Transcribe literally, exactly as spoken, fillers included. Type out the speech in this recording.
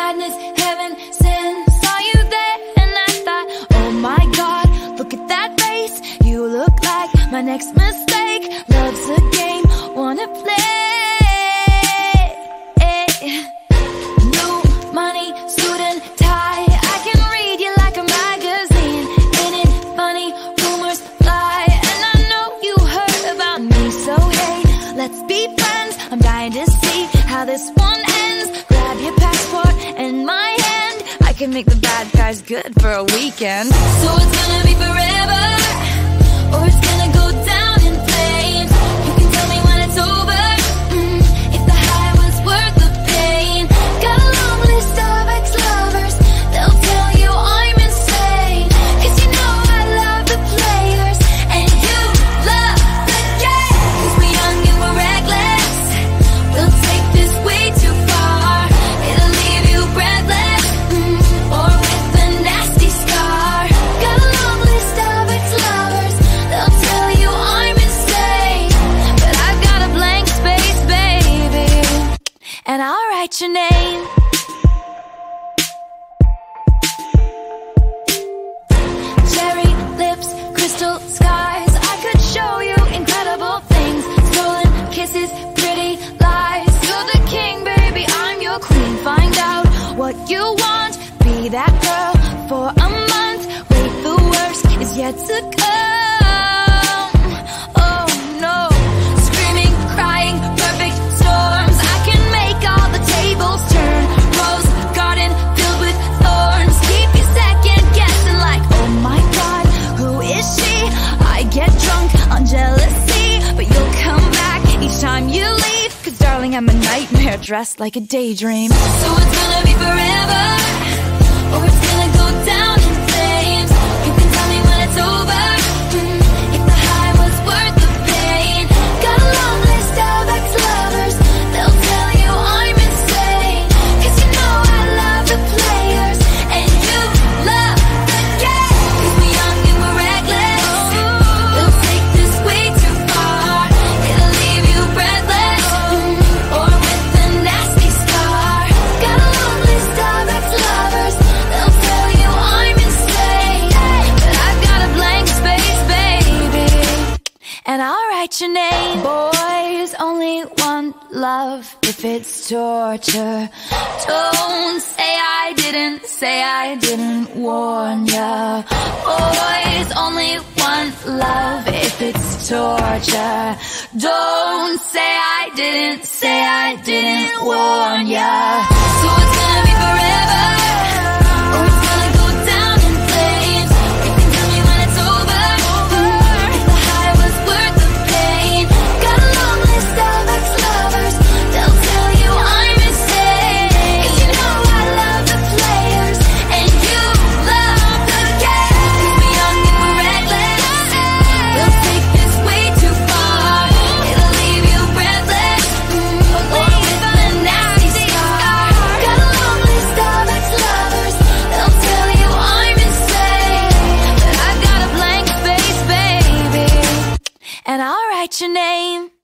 madness, heaven, sin. Saw you there and I thought, oh my God, look at that face. You look like my next mistake. Love's a game, wanna play. New money, suit and tie, I can read you like a magazine. Ain't it funny, rumors fly, and I know you heard about me. So hey, let's be friends, I'm dying to see how this one ends. Grab your passport and my hand, I can make the bad guys good for a weekend. So it's gonna be forever, or it's gonna go down in flames. You can tell me when it's over, mm, if the high was worth the pain. Got a long list of ex-lovers, they'll tell you I'm insane. Cause you know I love the players, and you love the game. Cause we're young and we're reckless, we'll take this way too far. It'll leave you breathless, mm, or with a nasty scar. Got a long list of ex-lovers, they'll tell you I'm insane. But I've got a blank space, baby, and I'll write your name. Cherry lips, crystal skies, I could show you incredible things. Stolen kisses, pretty lies, you're the king, baby, I'm your queen. Find out what you want, be that girl for a month. Wait, the worst is yet to come. Oh no. Screaming, crying, perfect storms, I can make all the tables turn. Rose garden filled with thorns, keep you second guessing like, oh my God, who is she? I get drunk on jealousy, but you'll come back each time you leave. Cause darling, I'm a nightmare dressed like a daydream. So it's gonna be forever, or it's gonna go down in flames. You can tell me when it's over, mm, if the high was worth the pain. Got a long list of ex-lovers, they'll tell you I'm insane. Cause you know I love the players, and you love the game. Cause we're young and we're reckless, they'll take this way too far. It'll leave you breathless, mm, or with a nasty scar. Got a long list of ex-lovers, they'll tell you I'm insane. But I've got a blank space, baby, and I'll write your name. Boys only want love if it's torture. Don't say I didn't, say I didn't warn ya. Boys only want love if it's torture. Don't say I didn't, say I didn't warn ya. So it's gonna be forever, or it's gonna go down in flames. You can tell me when it's over, mm, if the high was worth the pain. Got a long list of ex-lovers, they'll tell you I'm insane. Cause you know I love the players, and you love the game. Cause we're young and we're reckless, we'll take this way too far. It'll leave you breathless, mm, or with a nasty scar. Got a long list of ex-lovers, they'll tell you I'm insane. But I've got a blank space, baby, and I'll write your name.